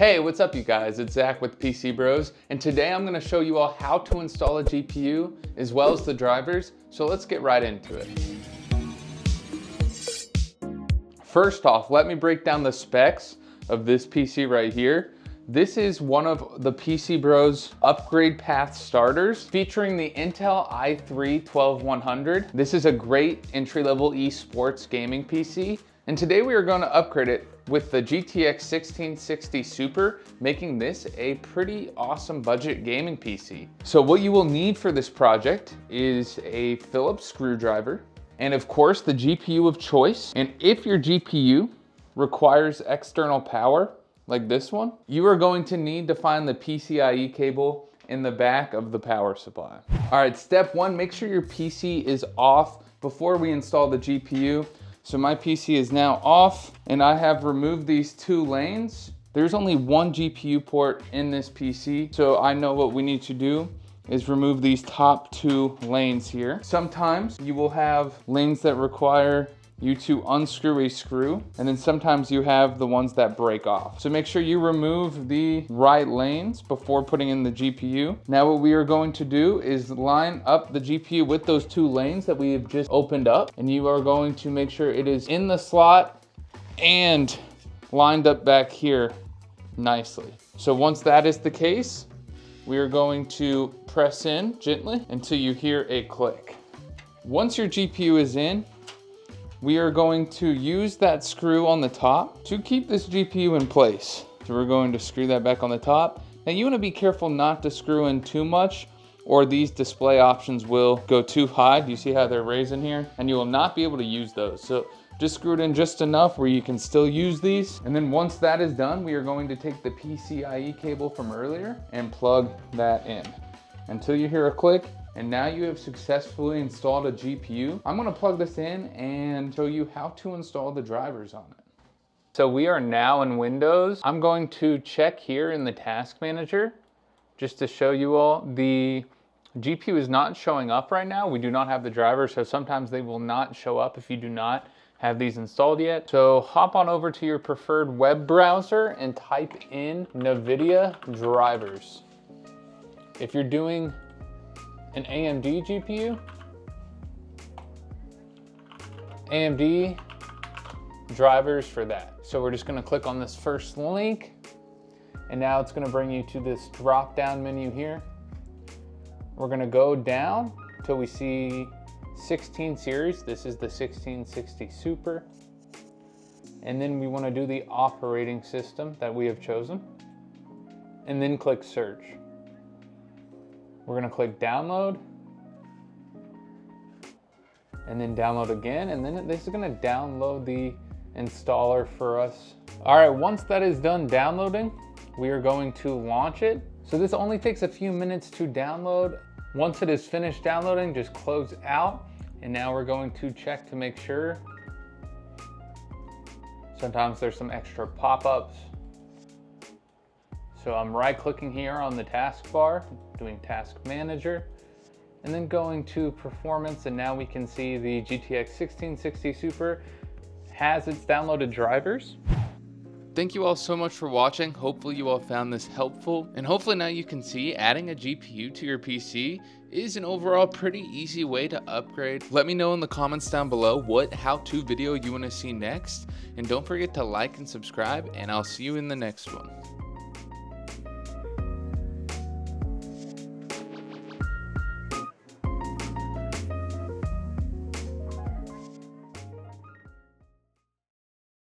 Hey, what's up you guys? It's Zach with PC Bros, and today I'm gonna show you all how to install a GPU as well as the drivers, so let's get right into it. First off, let me break down the specs of this PC right here. This is one of the PC Bros upgrade path starters featuring the Intel i3-12100. This is a great entry-level esports gaming PC, and today we are gonna upgrade it with the GTX 1660 Super, making this a pretty awesome budget gaming PC. So what you will need for this project is a Phillips screwdriver, and of course the GPU of choice. And if your GPU requires external power, like this one, you are going to need to find the PCIe cable in the back of the power supply. All right, step one, make sure your PC is off before we install the GPU. So my PC is now off and I have removed these two lanes. There's only one GPU port in this PC, so I know what we need to do is remove these top two lanes here. Sometimes you will have lanes that require you to unscrew a screw, and then sometimes you have the ones that break off. So make sure you remove the right lanes before putting in the GPU. Now what we are going to do is line up the GPU with those two lanes that we have just opened up, and you are going to make sure it is in the slot and lined up back here nicely. So once that is the case, we are going to press in gently until you hear a click. Once your GPU is in, we are going to use that screw on the top to keep this GPU in place. So we're going to screw that back on the top. Now you want to be careful not to screw in too much, or these display options will go too high. Do you see how they're raising here? And you will not be able to use those. So just screw it in just enough where you can still use these. And then once that is done, we are going to take the PCIe cable from earlier and plug that in until you hear a click. And now you have successfully installed a GPU. I'm gonna plug this in and show you how to install the drivers on it. So we are now in Windows. I'm going to check here in the task manager just to show you all. The GPU is not showing up right now. We do not have the drivers, so sometimes they will not show up if you do not have these installed yet. So hop on over to your preferred web browser and type in NVIDIA drivers. If you're doing an AMD GPU, AMD drivers for that. So we're just gonna click on this first link, and now it's gonna bring you to this drop-down menu here. We're gonna go down till we see 16 series. This is the 1660 Super. And then we wanna do the operating system that we have chosen, and then click search. We're gonna click download and then download again. And then this is gonna download the installer for us. All right, once that is done downloading, we are going to launch it. So this only takes a few minutes to download. Once it is finished downloading, just close out. And now we're going to check to make sure. Sometimes there's some extra pop-ups. So I'm right clicking here on the taskbar, doing task manager, and then going to performance. And now we can see the GTX 1660 Super has its downloaded drivers. Thank you all so much for watching. Hopefully you all found this helpful, and hopefully now you can see adding a GPU to your PC is an overall pretty easy way to upgrade. Let me know in the comments down below what how-to video you want to see next, and don't forget to like and subscribe, and I'll see you in the next one.